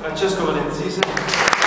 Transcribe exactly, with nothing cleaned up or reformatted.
Francesco Valenzise.